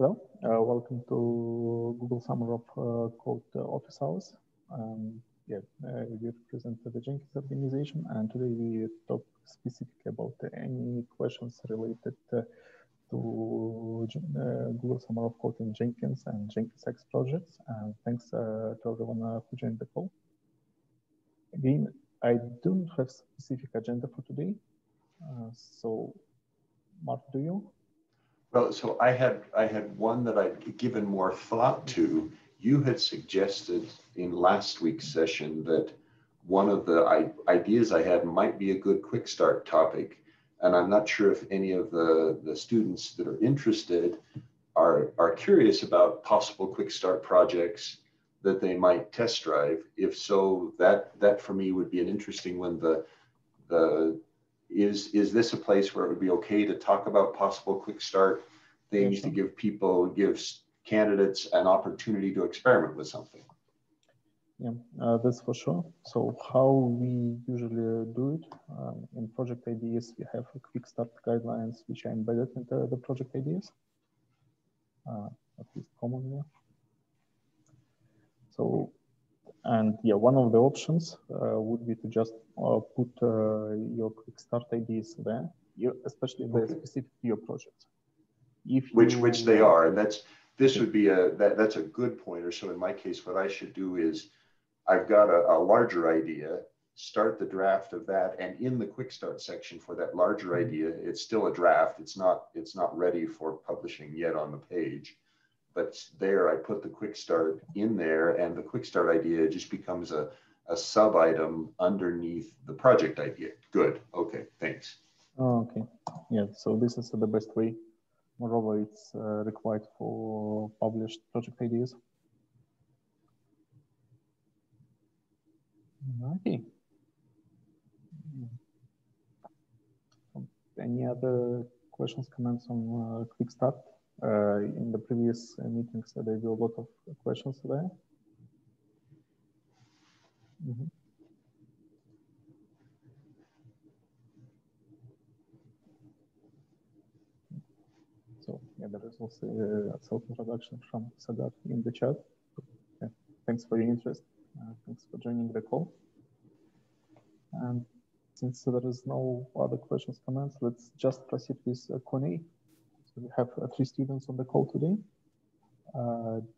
Hello, welcome to Google Summer of Code office hours. We present the Jenkins organization, and today we talk specifically about any questions related to Google Summer of Code in Jenkins and Jenkins X projects. And thanks to everyone who joined the call. Again, I don't have a specific agenda for today. So, Mark, do you? Well, so I had one that I'd given more thought to. You had suggested in last week's session that one of the ideas I had might be a good quick start topic. And I'm not sure if any of the students that are interested are curious about possible quick start projects that they might test drive. If so, that for me would be an interesting one. Is this a place where it would be okay to talk about possible quick start things to give people, give candidates an opportunity to experiment with something? Yeah, that's for sure. So how we usually do it in project ideas, we have quick start guidelines which are embedded into the project ideas, at least commonly. So, and yeah, one of the options would be to just put your quick start ideas there, especially the specific to your project. Which they are, and that's a good pointer. So in my case, what I should do is, I've got a larger idea, start the draft of that, and in the quick start section for that larger idea, it's still a draft. It's not ready for publishing yet on the page. But there I put the quick start in there, and the quick start idea just becomes a sub item underneath the project idea. Good. Okay. Thanks. Okay. Yeah. So this is the best way. Moreover, it's required for published project ideas. Okay. Any other questions, comments on quick start? In the previous meetings, there were a lot of questions there. So yeah, there is also a self-introduction from Sadat in the chat. Yeah. Thanks for your interest. Thanks for joining the call. And since there is no other questions, comments, let's just proceed with Kone. So we have three students on the call today.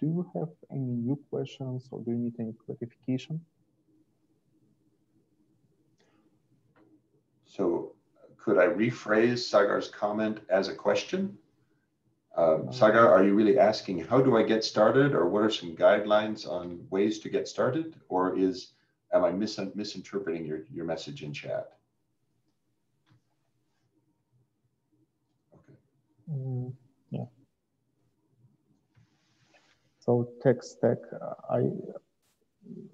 Do you have any new questions, or do you need any clarification? So could I rephrase Sagar's comment as a question? Sagar, are you really asking, how do I get started? Or what are some guidelines on ways to get started? Or am I misinterpreting your message in chat? Yeah. So tech stack.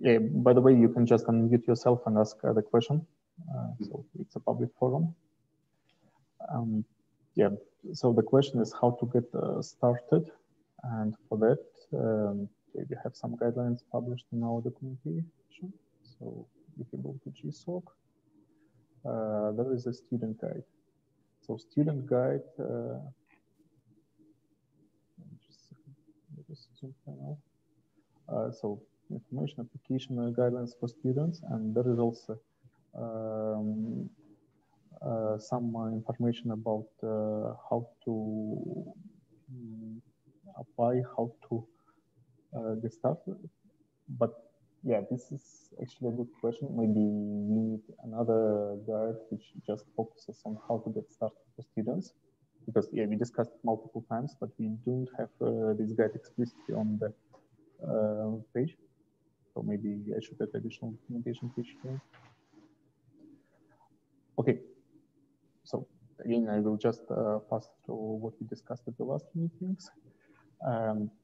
By the way, you can just unmute yourself and ask the question. So it's a public forum. So the question is how to get started, and for that we have some guidelines published in our documentation. So if you go to GSOC, there is a student guide. So student guide. So information application guidelines for students, and there is also some information about how to apply, how to get started. But yeah, this is actually a good question. Maybe we need another guide which just focuses on how to get started for students. Because yeah, we discussed it multiple times, but we don't have this guide explicitly on the page. So maybe I should add additional documentation page here. Okay. So again, I will just pass to what we discussed at the last meetings.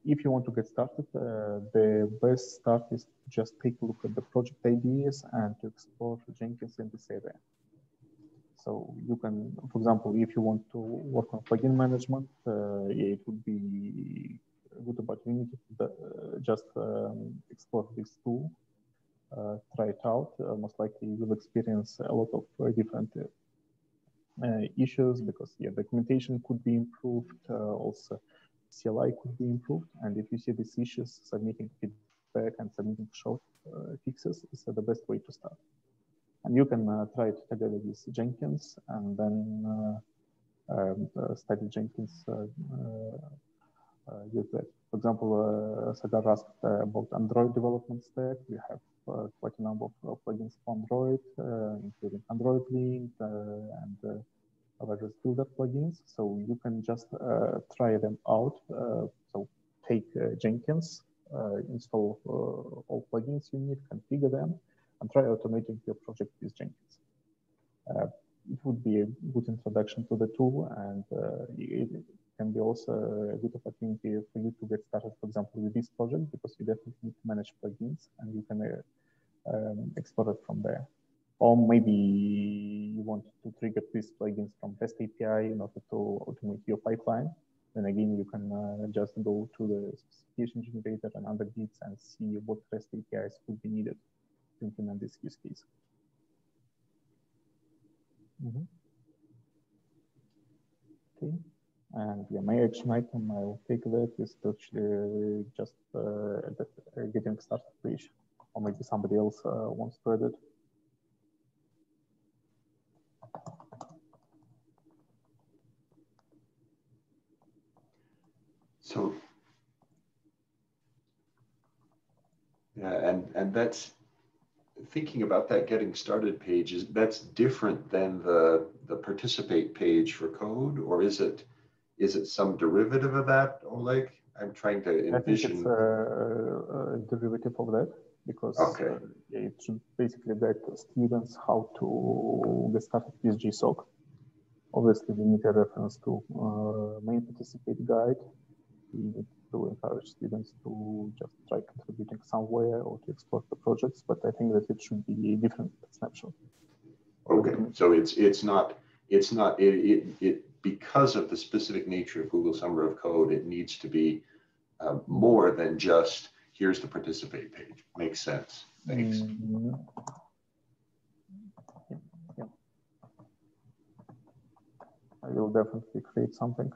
If you want to get started, the best start is to just take a look at the project ideas and to explore Jenkins in this area. So you can, for example, if you want to work on plugin management, it would be a good opportunity to just explore this tool, try it out. Most likely you will experience a lot of different issues because, yeah, documentation could be improved. Also, CLI could be improved. And if you see these issues, submitting feedback and submitting short fixes is the best way to start. And you can try it together with Jenkins and then study Jenkins with that. For example, Sadar asked about Android development stack. We have quite a number of plugins for Android, including Android Link and various builder plugins. So you can just try them out. So take Jenkins, install all plugins you need, configure them, and try automating your project with Jenkins. It would be a good introduction to the tool, and it can be also a good opportunity for you to get started, for example, with this project, because you definitely need to manage plugins, and you can explore it from there. Or maybe you want to trigger these plugins from REST API in order to automate your pipeline. Then again, you can just go to the specification generator and under Git and see what REST APIs could be needed to implement this use case. Mm-hmm. Okay, and yeah, my action item, I will take that is to actually just getting started page, or maybe somebody else wants to edit. So, yeah, and that's, thinking about that getting started page, is that's different than the participate page for code, or is it some derivative of that, Oleg? I'm trying to envision. I think it's a derivative of that, because okay. It should basically guide students how to get started with JSOC. Obviously, we need a reference to main participate guide. We need to encourage students to just try contributing somewhere or to explore the projects, but I think that it should be a different snapshot. Okay, so it's not because of the specific nature of Google Summer of Code, it needs to be more than just here's the participate page. Makes sense. Thanks. Mm-hmm. Yeah, yeah. I will definitely create something.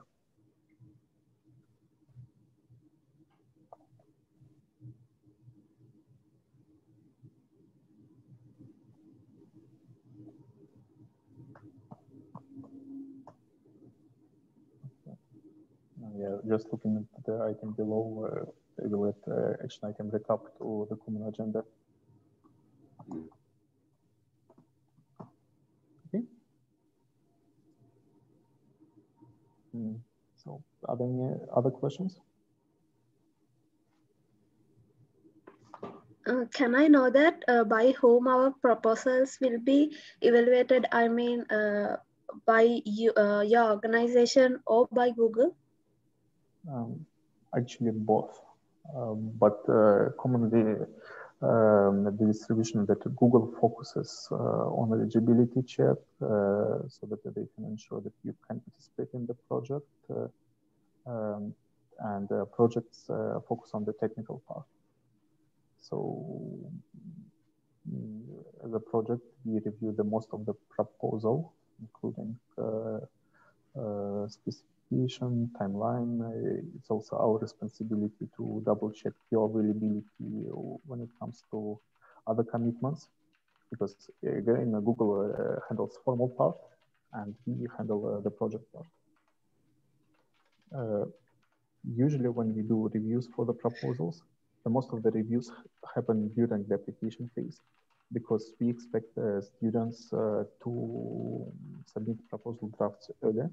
Yeah, just looking at the item below, I will let action item recap to the common agenda. Okay. So, are there any other questions? Can I know that by whom our proposals will be evaluated? I mean, by you, your organization, or by Google? Actually, both, but commonly the distribution that Google focuses on eligibility check so that they can ensure that you can participate in the project, and projects focus on the technical part. So, as a project, we review the most of the proposal, including specific timeline. It's also our responsibility to double check your availability when it comes to other commitments, because again, Google handles formal part and we handle the project part. Usually when we do reviews for the proposals, the most of the reviews happen during the application phase, because we expect students to submit proposal drafts earlier,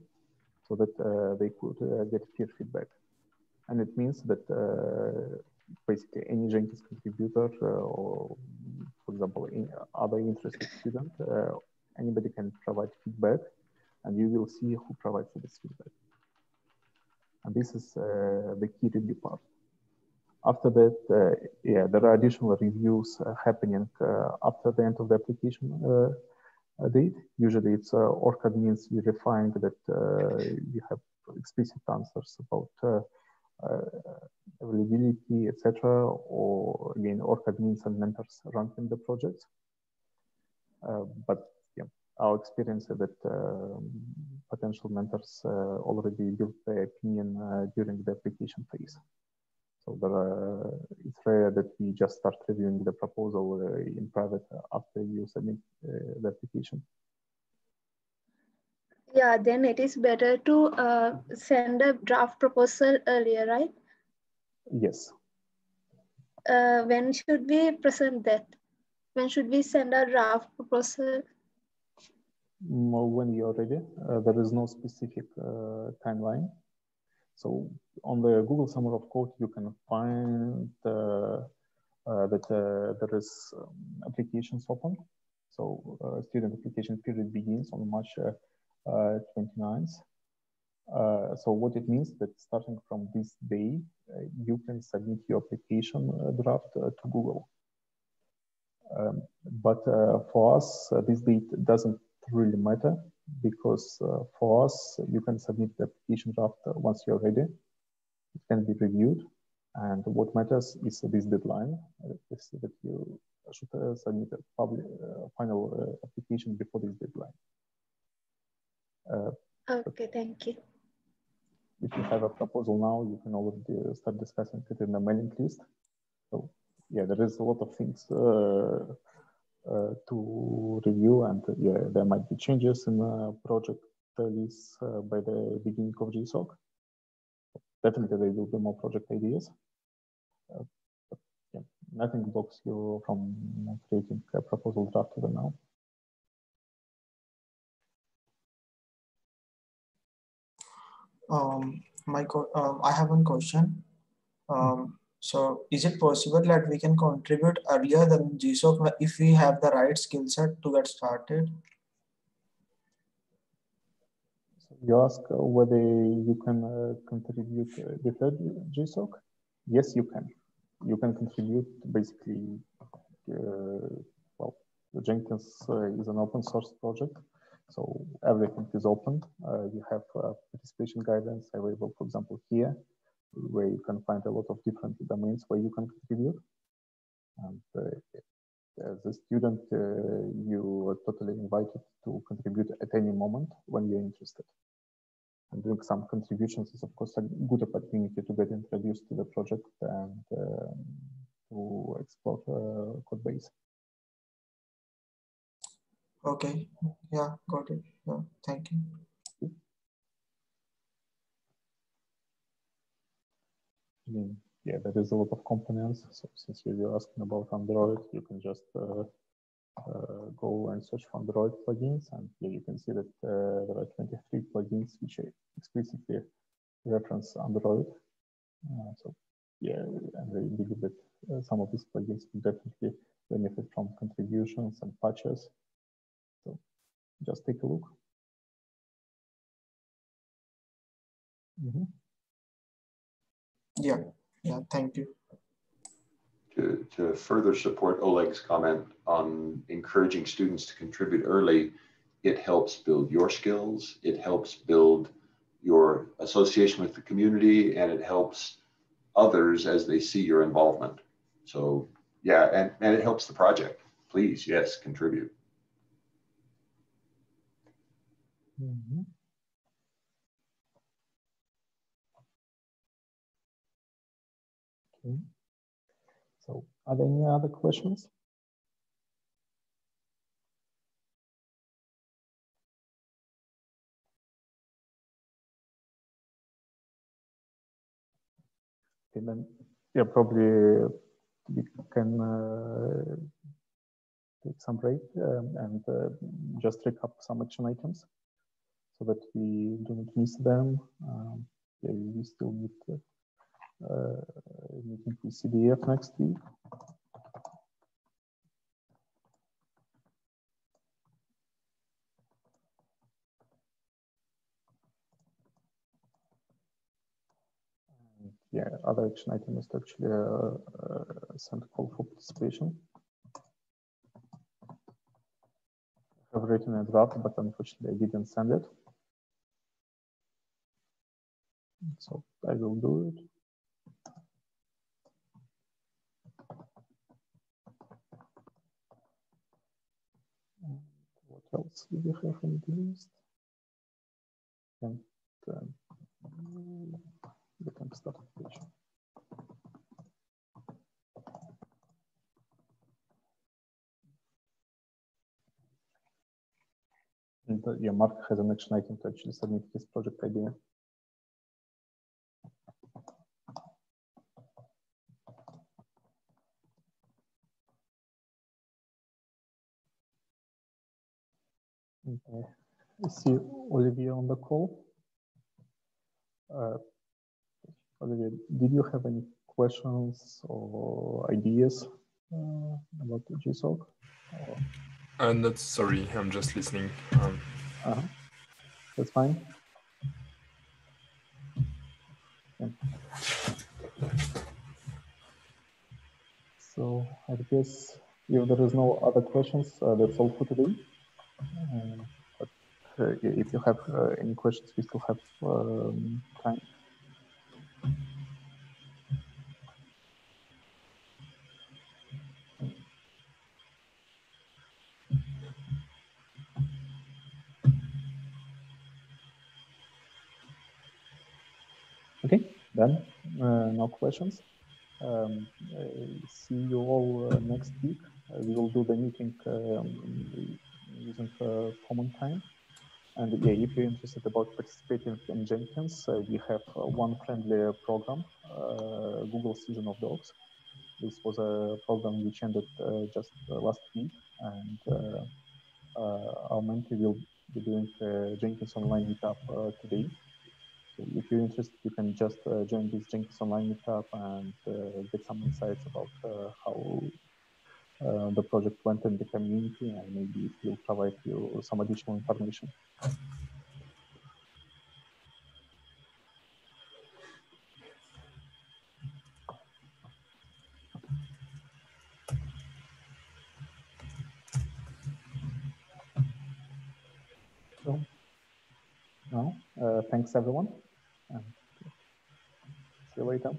so that they could get peer feedback. And it means that basically any Jenkins contributor or, for example, any other interested student, anybody can provide feedback, and you will see who provides this feedback. And this is the key review part. After that, yeah, there are additional reviews happening after the end of the application date. Usually it's org admins verifying that we have explicit answers about availability, etc., or again org admins and mentors ranking the projects. But yeah, our experience is that potential mentors already built their opinion during the application phase. So there are, it's rare that we just start reviewing the proposal in private after you submit the application. Yeah, then it is better to send a draft proposal earlier, right? Yes. When should we present that? When should we send a draft proposal? When you're ready. There is no specific timeline. So on the Google Summer of Code, you can find that there is applications open. So student application period begins on March 29th. So what it means that starting from this day, you can submit your application draft to Google. But for us, this date doesn't really matter, because for us, you can submit the application draft once you're ready. It can be reviewed. And what matters is this deadline, is that you should submit a final application before this deadline. Okay, thank you. If you have a proposal now, you can already start discussing it in the mailing list. So yeah, there is a lot of things to review, and yeah, there might be changes in the project release by the beginning of JSOC. Definitely there will be more project ideas. But yeah, nothing blocks you from creating a proposal draft even now. I have one question. So is it possible that we can contribute earlier than JSOC if we have the right skill set to get started? So you ask whether you can contribute before JSOC? Yes, you can. You can contribute basically, well, Jenkins is an open source project. So everything is open. You have participation guidance available, for example, here, where you can find a lot of different domains where you can contribute. And as a student, you are totally invited to contribute at any moment when you're interested. And doing some contributions is, of course, a good opportunity to get introduced to the project and to explore code base. Okay, yeah, got it. Yeah, thank you. Yeah, there is a lot of components. So since you're asking about Android, you can just go and search for Android plugins. And here you can see that there are 23 plugins which explicitly reference Android. So yeah, and I believe that some of these plugins will definitely benefit from contributions and patches. So just take a look. Mm-hmm. Yeah, yeah, thank you. To further support Oleg's comment on encouraging students to contribute early, it helps build your skills, it helps build your association with the community, and it helps others as they see your involvement. So yeah, and it helps the project. Please, yes, contribute. Mm-hmm. Okay. So, are there any other questions? And then, yeah, probably we can take some break and just recap some action items, that we do not miss them. Yeah, we still need a meeting with CDF next week. And yeah, other action item is to actually send a call for participation. I've written a draft, but unfortunately I didn't send it. So I will do it. And what else do we have in the list? and become start page. And your Mark has an action item to actually submit his project idea. Okay. I see Olivier on the call. Olivier, did you have any questions or ideas about JSOC? Not sorry, I'm just listening. That's fine. Okay. So I guess if there is no other questions, that's all for today. But if you have any questions, we still have time. Okay, done. No questions. See you all next week. We will do the meeting using common time. And yeah, if you're interested about participating in Jenkins, we have one friendly program, Google Season of Dogs. This was a program which ended just last week, and our mentee will be doing Jenkins Online Meetup today. So if you're interested, you can just join this Jenkins Online Meetup and get some insights about how the project went in the community, and maybe it will provide you some additional information. So, no, thanks everyone. See you later.